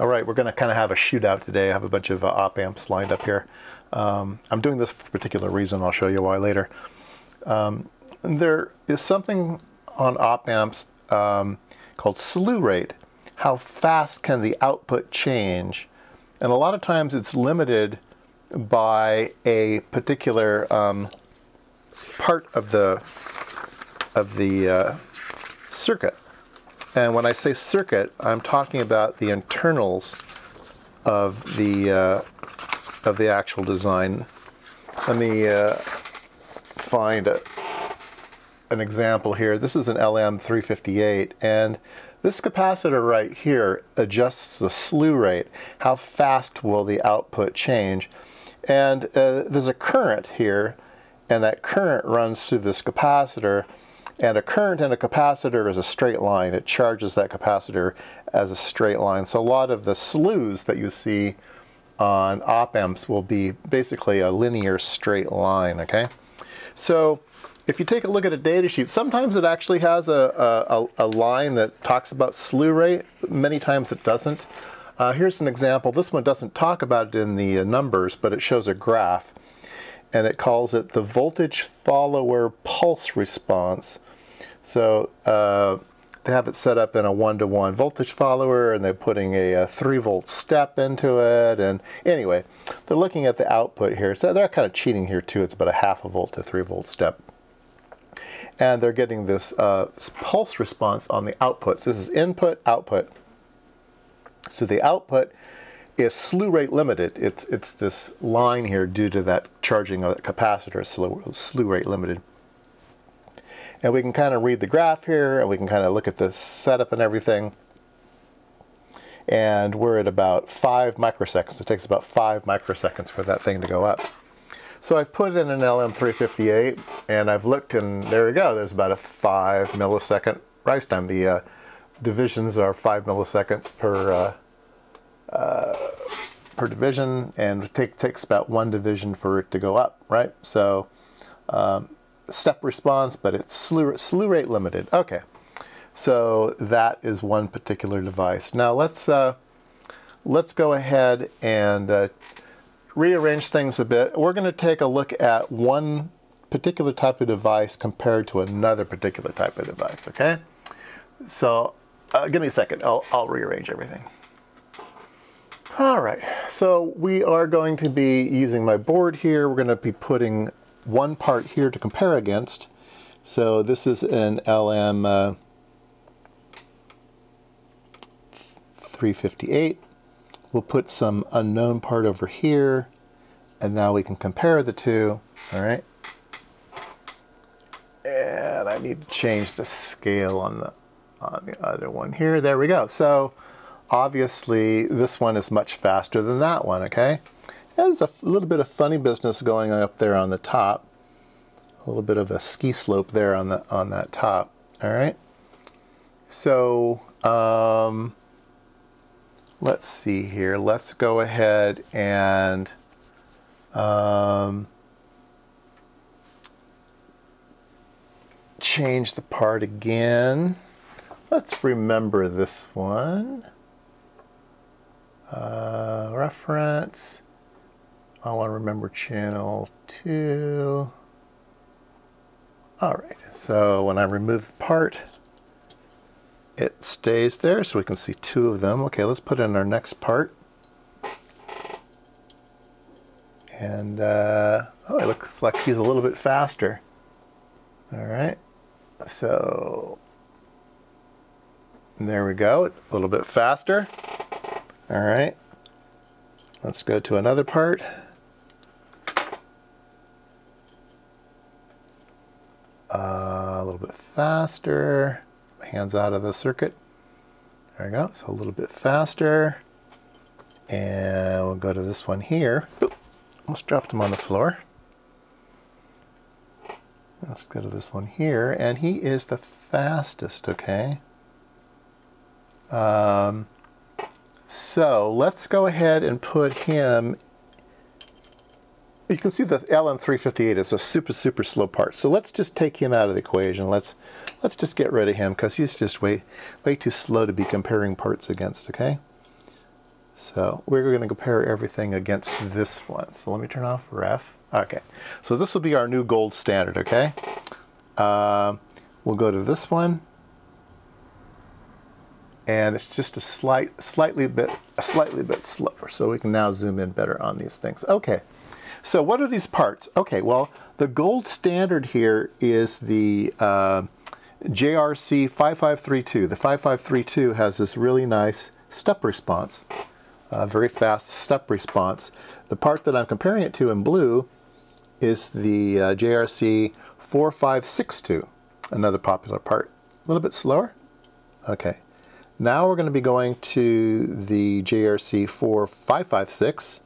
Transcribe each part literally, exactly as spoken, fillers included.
All right, we're going to kind of have a shootout today. I have a bunch of uh, op amps lined up here. Um, I'm doing this for a particular reason. I'll show you why later. Um, there is something on op amps um, called slew rate. How fast can the output change? And a lot of times it's limited by a particular um, part of the of the uh, circuit. And when I say circuit, I'm talking about the internals of the uh, of the actual design. Let me uh, find a, an example here. This is an L M three fifty-eight, and this capacitor right here adjusts the slew rate. How fast will the output change? And uh, there's a current here, and that current runs through this capacitor. And a current in a capacitor is a straight line. It charges that capacitor as a straight line. So a lot of the slews that you see on op amps will be basically a linear straight line, okay? So if you take a look at a data sheet, sometimes it actually has a, a, a line that talks about slew rate. Many times it doesn't. Uh, here's an example. This one doesn't talk about it in the numbers, but it shows a graph. And it calls it the voltage follower pulse response. So uh, they have it set up in a one-to-one voltage follower, and they're putting a, a three-volt step into it. And anyway, they're looking at the output here. So they're kind of cheating here, too. It's about a half a volt to three-volt step. And they're getting this uh, pulse response on the output. So this is input, output. So the output is slew rate limited. It's, it's this line here due to that charging of that capacitor, slew, slew rate limited. And we can kind of read the graph here, and we can kind of look at the setup and everything. And we're at about five microseconds. It takes about five microseconds for that thing to go up. So I've put in an L M three fifty-eight, and I've looked, and there we go. There's about a five millisecond rise time. The uh, divisions are five milliseconds per uh, Uh, per division, and it take, takes about one division for it to go up, right? So um, step response, but it's slew, slew rate limited. Okay, so that is one particular device. Now let's uh, let's go ahead and uh, rearrange things a bit. We're going to take a look at one particular type of device compared to another particular type of device. Okay, so uh, give me a second. I'll, I'll rearrange everything. All right, so we are going to be using my board here. We're going to be putting one part here to compare against. So this is an L M three fifty-eight. We'll put some unknown part over here, and now we can compare the two. All right. And I need to change the scale on the on the other one here. There we go. So obviously, this one is much faster than that one, okay? There's a little bit of funny business going on up there on the top. A little bit of a ski slope there on the on that top, all right? So, um, let's see here. Let's go ahead and um, change the part again. Let's remember this one. Uh, reference. I want to remember channel two. All right. So when I remove the part, it stays there. So we can see two of them. Okay. Let's put in our next part. And uh, oh, it looks like she's a little bit faster. All right. So there we go. It's a little bit faster. All right, let's go to another part. Uh, a little bit faster. Hands out of the circuit. There we go, so a little bit faster. And we'll go to this one here. Oop, almost dropped him on the floor. Let's go to this one here, and he is the fastest, okay? Um, So let's go ahead and put him. You can see the L M three fifty-eight is a super, super slow part. So let's just take him out of the equation. Let's let's just get rid of him because he's just way, way too slow to be comparing parts against, okay? So we're going to compare everything against this one. So let me turn off ref. Okay, so this will be our new gold standard, okay? Uh, we'll go to this one. And it's just a slight, slightly bit, a slightly bit slower. So we can now zoom in better on these things. Okay, so what are these parts? Okay, well, the gold standard here is the uh, J R C five five three two. The five five three two has this really nice step response, a very fast step response. The part that I'm comparing it to in blue is the uh, J R C four five six two, another popular part. A little bit slower. Okay. Now we're going to be going to the J R C four five five six.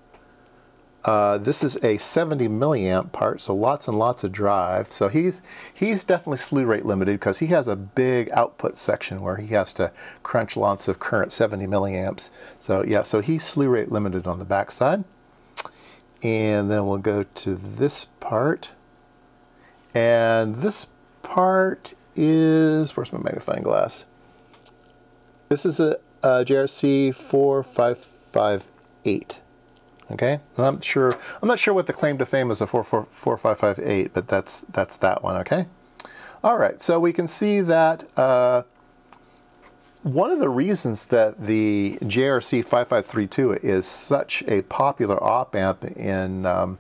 Uh, this is a seventy milliamp part, so lots and lots of drive. So he's he's definitely slew rate limited because he has a big output section where he has to crunch lots of current, seventy milliamps. So yeah, so he's slew rate limited on the backside. And then we'll go to this part. And this part is, where's my magnifying glass? This is a, a J R C four five five eight. Okay, and I'm sure I'm not sure what the claim to fame is of four five five eight, but that's that's that one. Okay, all right. So we can see that uh, one of the reasons that the J R C five five three two is such a popular op amp in um,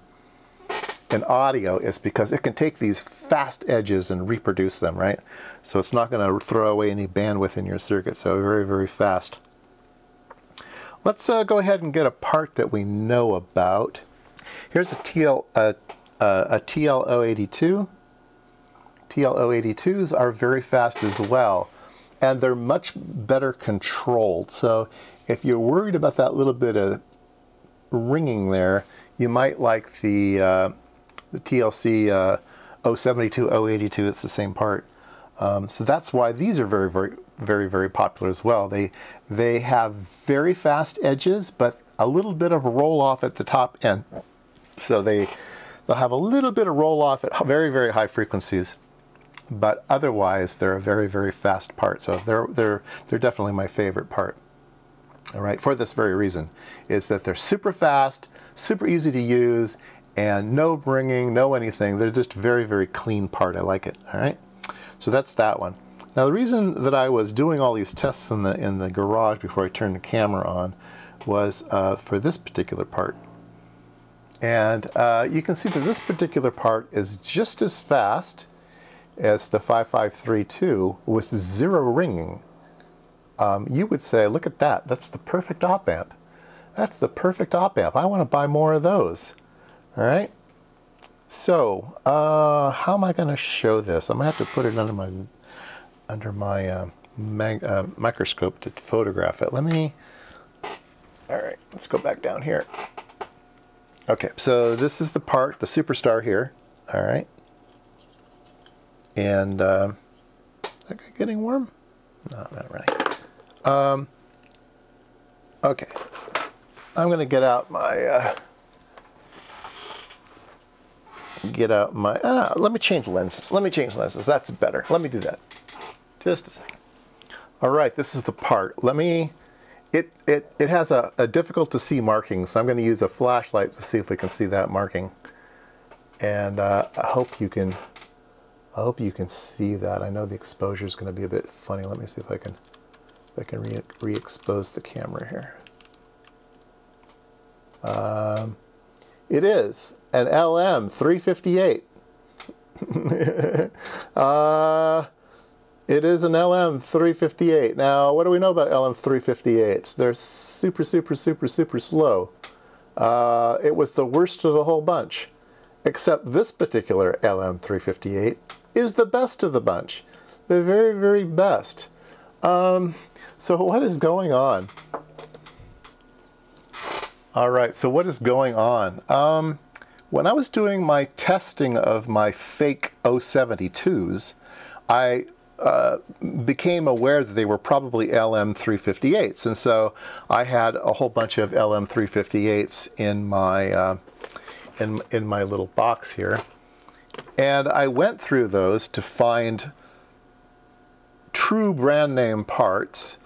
in audio is because it can take these fast edges and reproduce them, right? So it's not going to throw away any bandwidth in your circuit. So very very fast. Let's uh, go ahead and get a part that we know about. Here's a T L zero eighty-two. T L zero eighty-twos are very fast as well, and they're much better controlled. So if you're worried about that little bit of ringing there, you might like the, uh, the T L C uh, zero seventy-two, zero eighty-two, it's the same part. Um, so that's why these are very, very, very, very popular as well. They they have very fast edges, but a little bit of roll off at the top end. So they they'll have a little bit of roll off at very, very high frequencies, but otherwise they're a very, very fast part. So they're they're they're definitely my favorite part. All right, for this very reason, is that they're super fast, super easy to use, and no ringing, no anything. They're just very, very clean part. I like it. All right. So that's that one. Now the reason that I was doing all these tests in the in the garage before I turned the camera on was uh, for this particular part. And uh, you can see that this particular part is just as fast as the five five three two with zero ringing. Um, you would say, look at that, that's the perfect op amp. That's the perfect op amp. I want to buy more of those. All right. So, uh, how am I going to show this? I'm going to have to put it under my under my uh, mag, uh, microscope to photograph it. Let me, all right, let's go back down here. Okay, so this is the part, the superstar here, all right. And, uh, is that getting warm? No, not really. Um, okay, I'm going to get out my... Uh, get out my, ah, let me change lenses. Let me change lenses. That's better. Let me do that. Just a second. All right, this is the part. Let me, it it, it has a, a difficult to see marking, so I'm going to use a flashlight to see if we can see that marking. And uh, I hope you can, I hope you can see that. I know the exposure is going to be a bit funny. Let me see if I can, if I can re, re-expose the camera here. Um, It is an L M three fifty-eight. uh, it is an L M three fifty-eight. Now, what do we know about L M three fifty-eights? They're super, super, super, super slow. Uh, it was the worst of the whole bunch, except this particular L M three fifty-eight is the best of the bunch. The very, very best. Um, so what is going on? All right, so what is going on? Um, when I was doing my testing of my fake zero seventy-twos, I uh, became aware that they were probably L M three fifty-eights. And so I had a whole bunch of L M three fifty-eights in my, uh, in, in my little box here. And I went through those to find true brand name parts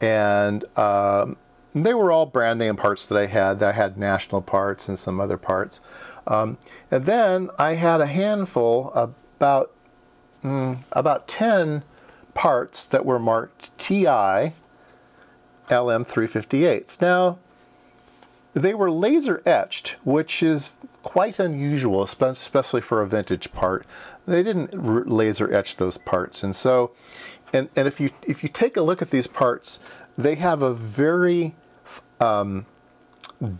and um, And they were all brand name parts that I had. That I had national parts and some other parts. Um, and then I had a handful, about mm, about ten parts that were marked T I L M three fifty-eights. Now, they were laser etched, which is quite unusual, especially for a vintage part. They didn't laser etch those parts, and so, and and if you if you take a look at these parts, they have a very um,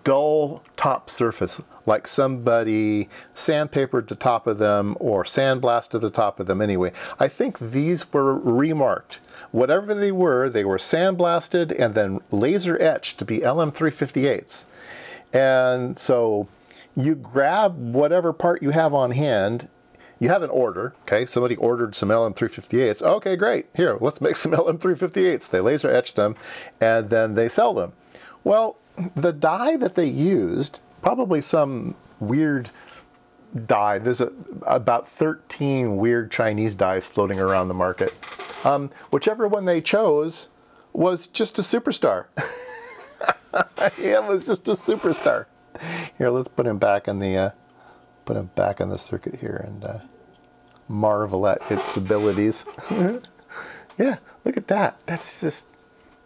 dull top surface, like somebody sandpapered the top of them or sandblasted the top of them. Anyway, I think these were remarked. Whatever they were, they were sandblasted and then laser etched to be L M three fifty-eights. And so you grab whatever part you have on hand. You have an order, okay? Somebody ordered some L M three fifty-eights. Okay, great. Here, let's make some L M three fifty-eights. They laser etch them and then they sell them. Well, the die that they used, probably some weird die. There's a, about thirteen weird Chinese dies floating around the market. Um, whichever one they chose was just a superstar. It was just a superstar. Here, let's put him back in the uh, put him back on the circuit here and uh, marvel at its abilities. Yeah, look at that. That's just.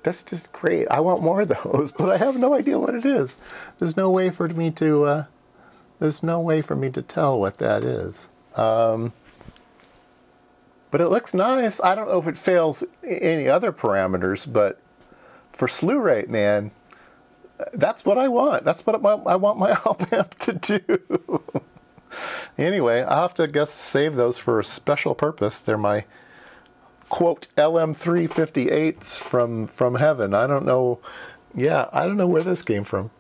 That's just great. I want more of those, but I have no idea what it is. There's no way for me to, uh, there's no way for me to tell what that is. Um, but it looks nice. I don't know if it fails any other parameters, but for slew rate, man, that's what I want. That's what I want my op amp to do. Anyway, I'll have to guess save those for a special purpose. They're my quote L M three fifty-eights from from heaven. I don't know. Yeah, I don't know where this came from.